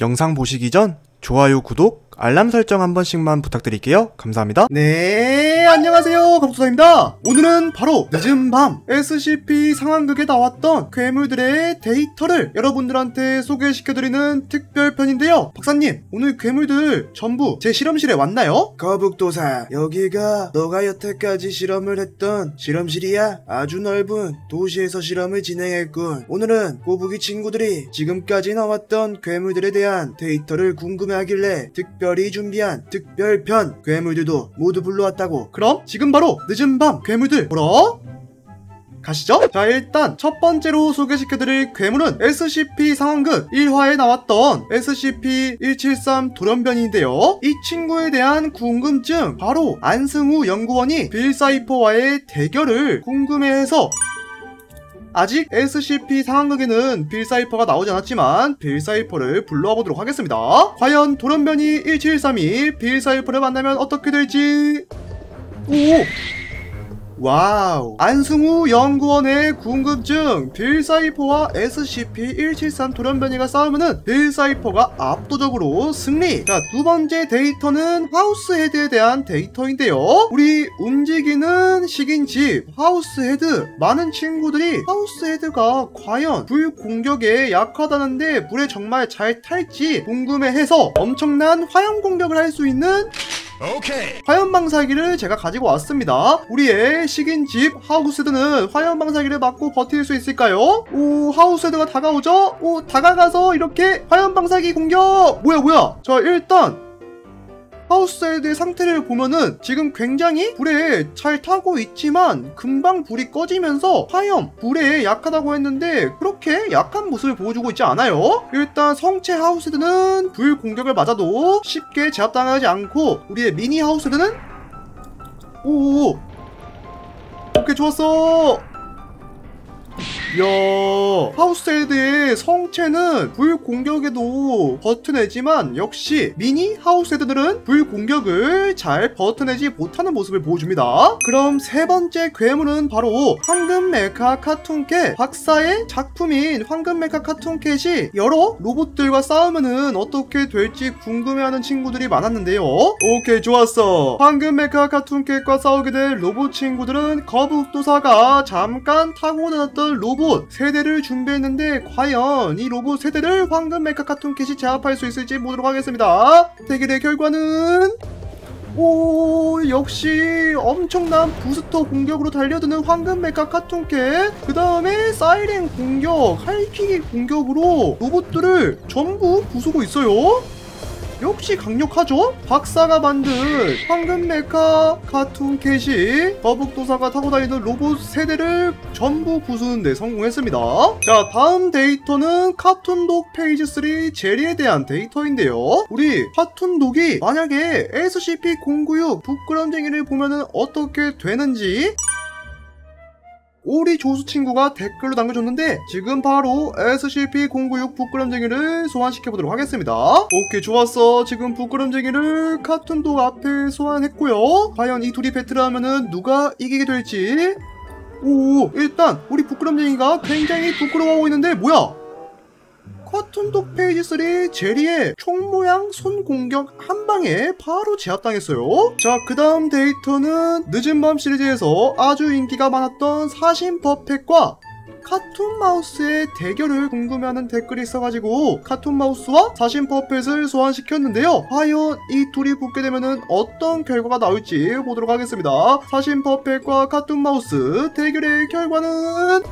영상 보시기 전 좋아요, 구독, 알람 설정 한 번씩만 부탁드릴게요. 감사합니다. 네, 안녕하세요. 거북도사입니다. 오늘은 바로 늦은 밤 SCP 상황극에 나왔던 괴물들의 데이터를 여러분들한테 소개시켜드리는 특별편인데요. 박사님, 오늘 괴물들 전부 제 실험실에 왔나요? 거북도사, 여기가 너가 여태까지 실험을 했던 실험실이야. 아주 넓은 도시에서 실험을 진행했군. 오늘은 꼬부기 친구들이 지금까지 나왔던 괴물들에 대한 데이터를 궁금해하길래 특별히 준비한 특별편 괴물들도 모두 불러왔다고. 그럼 지금 바로 늦은 밤 괴물들 보러 가시죠. 자, 일단 첫 번째로 소개시켜드릴 괴물은 SCP 상황극 1화에 나왔던 SCP-173 돌연변이인데요. 이 친구에 대한 궁금증, 바로 안승우 연구원이 빌사이퍼와의 대결을 궁금해해서, 아직 SCP 상황극에는 빌사이퍼가 나오지 않았지만 빌사이퍼를 불러보도록 하겠습니다. 과연 돌연변이 173이 빌사이퍼를 만나면 어떻게 될지. 오! 와우, 안승우 연구원의 궁금증. 빌사이퍼와 SCP-173 돌연변이가 싸우면은 빌사이퍼가 압도적으로 승리. 자, 두 번째 데이터는 하우스헤드에 대한 데이터인데요. 우리 움직이는 식인집 하우스헤드. 많은 친구들이 하우스헤드가 과연 불 공격에 약하다는데 불에 정말 잘 탈지 궁금해해서 엄청난 화염 공격을 할 수 있는 화염방사기를 제가 가지고 왔습니다. 우리의 식인집 하우스헤드는 화염방사기를 맞고 버틸 수 있을까요? 오, 하우스헤드가 다가오죠? 오, 다가가서 이렇게 화염방사기 공격! 뭐야. 자, 일단 하우스헤드의 상태를 보면은 지금 굉장히 불에 잘 타고 있지만 금방 불이 꺼지면서 화염, 불에 약하다고 했는데 그렇게 약한 모습을 보여주고 있지 않아요? 일단 성체 하우스헤드는 불 공격을 맞아도 쉽게 제압당하지 않고, 우리의 미니 하우스헤드는 오케이, 좋았어. 이야, 하우스헤드의 성체는 불 공격에도 버텨내지만 역시 미니 하우스헤드들은 불 공격을 잘 버텨내지 못하는 모습을 보여줍니다. 그럼 세 번째 괴물은 바로 황금메카 카툰캣. 박사의 작품인 황금메카 카툰캣이 여러 로봇들과 싸우면은 어떻게 될지 궁금해하는 친구들이 많았는데요. 오케이, 좋았어. 황금메카 카툰캣과 싸우게 될 로봇 친구들은 거북도사가 잠깐 타고 다녔던 로봇 세대를 준비했는데, 과연 이 로봇 세대를 황금메카 카툰캣이 제압할 수 있을지 보도록 하겠습니다. 대결의 결과는 오, 역시 엄청난 부스터 공격으로 달려드는 황금메카 카툰캣, 그 다음에 사이렌 공격, 하이킥의 공격으로 로봇들을 전부 부수고 있어요. 역시 강력하죠? 박사가 만든 황금메카 카툰캣이 거북도사가 타고 다니는 로봇 세대를 전부 부수는데 성공했습니다. 자, 다음 데이터는 카툰독 페이지 3 제리에 대한 데이터인데요. 우리 카툰독이 만약에 SCP-096 부끄럼쟁이를 보면은 어떻게 되는지 오리 조수 친구가 댓글로 남겨줬는데, 지금 바로 SCP-096 부끄럼쟁이를 소환시켜보도록 하겠습니다. 오케이, 좋았어. 지금 부끄럼쟁이를 카툰독 앞에 소환했고요. 과연 이 둘이 배틀하면은 누가 이기게 될지. 오, 일단 우리 부끄럼쟁이가 굉장히 부끄러워하고 있는데, 뭐야? 카툰독 페이지 3 제리의 총 모양 손 공격 한 방에 바로 제압당했어요. 자, 그 다음 데이터는 늦은 밤 시리즈에서 아주 인기가 많았던 사신퍼펫과 카툰마우스의 대결을 궁금해하는 댓글이 있어가지고 카툰마우스와 사신퍼펫을 소환시켰는데요. 과연 이 둘이 붙게 되면은 어떤 결과가 나올지 보도록 하겠습니다. 사신퍼펫과 카툰마우스 대결의 결과는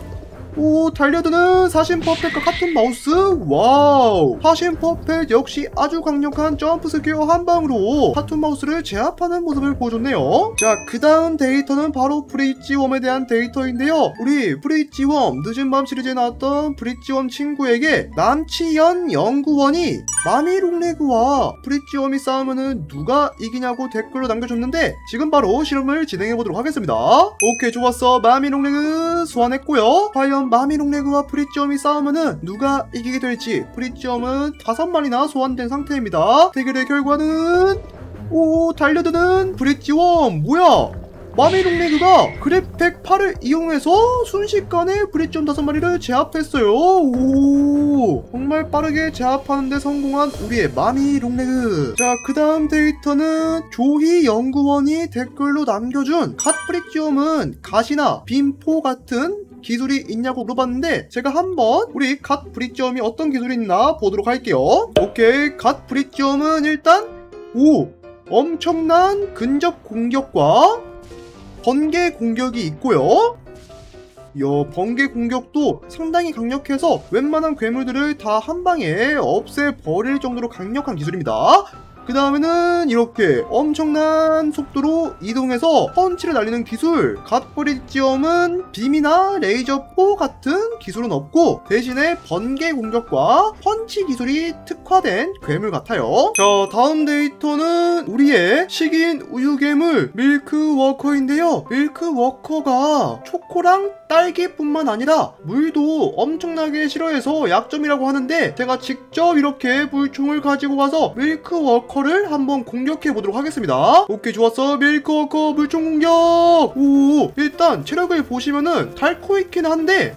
오, 달려드는 사신퍼펫과 카툰마우스. 와우, 사신퍼펫 역시 아주 강력한 점프 스퀘어 한 방으로 카툰마우스를 제압하는 모습을 보여줬네요. 자, 그 다음 데이터는 바로 브릿지웜에 대한 데이터인데요. 우리 브릿지웜, 늦은 밤 시리즈에 나왔던 브릿지웜 친구에게 남치연 연구원이 마미롱레그와 브릿지웜이 싸우면은 누가 이기냐고 댓글로 남겨줬는데, 지금 바로 실험을 진행해보도록 하겠습니다. 오케이, 좋았어. 마미롱레그 소환했고요. 과연 마미롱레그와 브릿지웜이 싸우면은 누가 이기게 될지. 브릿지웜은 5마리나 소환된 상태입니다. 대결의 결과는 오, 달려드는 브릿지웜. 뭐야? 마미롱레그가 그래프텍 8을 이용해서 순식간에 브릿지웜 5마리를 제압했어요. 오, 정말 빠르게 제압하는데 성공한 우리의 마미롱레그. 자, 그 다음 데이터는 조희 연구원이 댓글로 남겨준 갓브릿지웜은 갓이나 빔포 같은 기술이 있냐고 물어봤는데, 제가 한번 우리 갓 브릿지웜이 어떤 기술이 있나 보도록 할게요. 오케이, 갓 브릿지웜은 일단 오! 엄청난 근접 공격과 번개 공격이 있고요. 야, 번개 공격도 상당히 강력해서 웬만한 괴물들을 다 한방에 없애버릴 정도로 강력한 기술입니다. 그 다음에는 이렇게 엄청난 속도로 이동해서 펀치를 날리는 기술, 갓브릿지엄은 빔이나 레이저포 같은 기술은 없고 대신에 번개 공격과 펀치 기술이 특화된 괴물 같아요. 자, 다음 데이터는 우리의 식인 우유 괴물 밀크워커인데요. 밀크워커가 초코랑 딸기뿐만 아니라 물도 엄청나게 싫어해서 약점이라고 하는데, 제가 직접 이렇게 물총을 가지고 가서 밀크워커 를 한번 공격해 보도록 하겠습니다. 오케이, 좋았어. 밀크워커 물총 공격. 오, 일단 체력을 보시면은 닳고 있긴 한데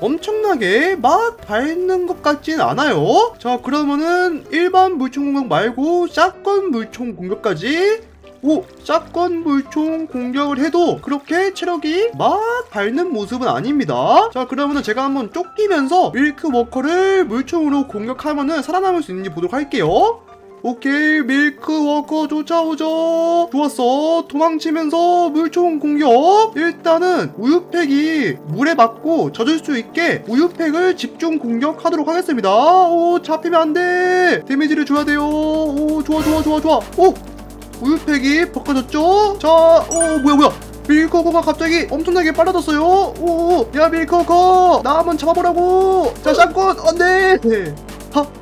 엄청나게 막 밟는 것 같진 않아요. 자, 그러면은 일반 물총 공격 말고 샷건 물총 공격까지. 오, 샷건 물총 공격을 해도 그렇게 체력이 막 닳는 모습은 아닙니다. 자, 그러면은 제가 한번 쫓기면서 밀크워커를 물총으로 공격하면은 살아남을 수 있는지 보도록 할게요. 오케이, 밀크워커 쫓아오죠. 좋았어. 도망치면서 물총 공격. 일단은 우유팩이 물에 맞고 젖을 수 있게 우유팩을 집중 공격하도록 하겠습니다. 오, 잡히면 안 돼. 데미지를 줘야 돼요. 오, 좋아 좋아 좋아 좋아. 오, 우유팩이 벗겨졌죠. 자, 오, 뭐야 뭐야, 밀크워커가 갑자기 엄청나게 빨라졌어요. 오, 야 밀크워커, 나 한번 잡아보라고. 자, 샷건 안돼. 네.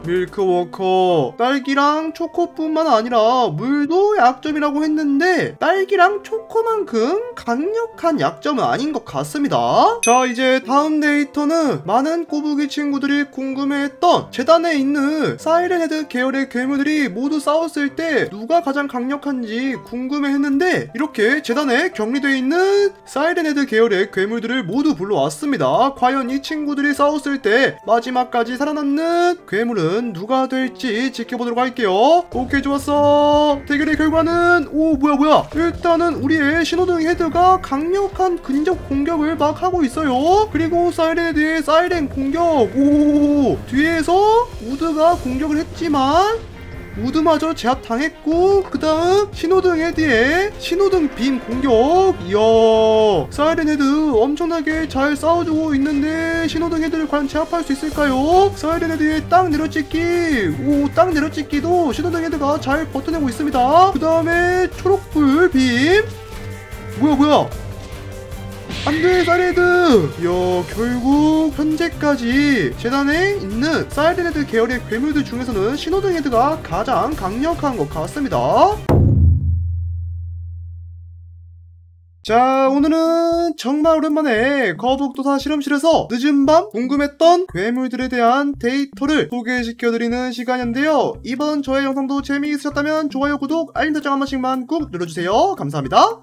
밀크워커, 딸기랑 초코뿐만 아니라 물도 약점이라고 했는데 딸기랑 초코만큼 강력한 약점은 아닌 것 같습니다. 자, 이제 다음 데이터는 많은 꼬부기 친구들이 궁금해했던 재단에 있는 사이렌헤드 계열의 괴물들이 모두 싸웠을 때 누가 가장 강력한지 궁금해했는데, 이렇게 재단에 격리되어 있는 사이렌헤드 계열의 괴물들을 모두 불러왔습니다. 과연 이 친구들이 싸웠을 때 마지막까지 살아남는 괴물은 누가 될지 지켜보도록 할게요. 오케이, 좋았어. 대결의 결과는, 오, 뭐야 뭐야, 일단은 우리의 신호등 헤드가 강력한 근접 공격을 막 하고 있어요. 그리고 사이렌헤드의 사이렌 공격. 오, 뒤에서 우드가 공격을 했지만 우드마저 제압당했고, 그 다음 신호등 헤드에 신호등 빔 공격. 이야, 사이렌헤드 엄청나게 잘 싸워주고 있는데 신호등 헤드를 과연 제압할 수 있을까요? 사이렌헤드의 땅 내려찍기. 오, 땅 내려찍기도 신호등 헤드가 잘 버텨내고 있습니다. 그 다음에 초록불 빔. 뭐야 뭐야, 안돼 사이렌헤드. 이야, 결국 현재까지 재단에 있는 사이렌헤드 계열의 괴물들 중에서는 신호등 헤드가 가장 강력한 것 같습니다. 자, 오늘은 정말 오랜만에 거북도사 실험실에서 늦은 밤 궁금했던 괴물들에 대한 데이터를 소개시켜드리는 시간인데요. 이번 저의 영상도 재미있으셨다면 좋아요, 구독, 알림 설정 한 번씩만 꾹 눌러주세요. 감사합니다.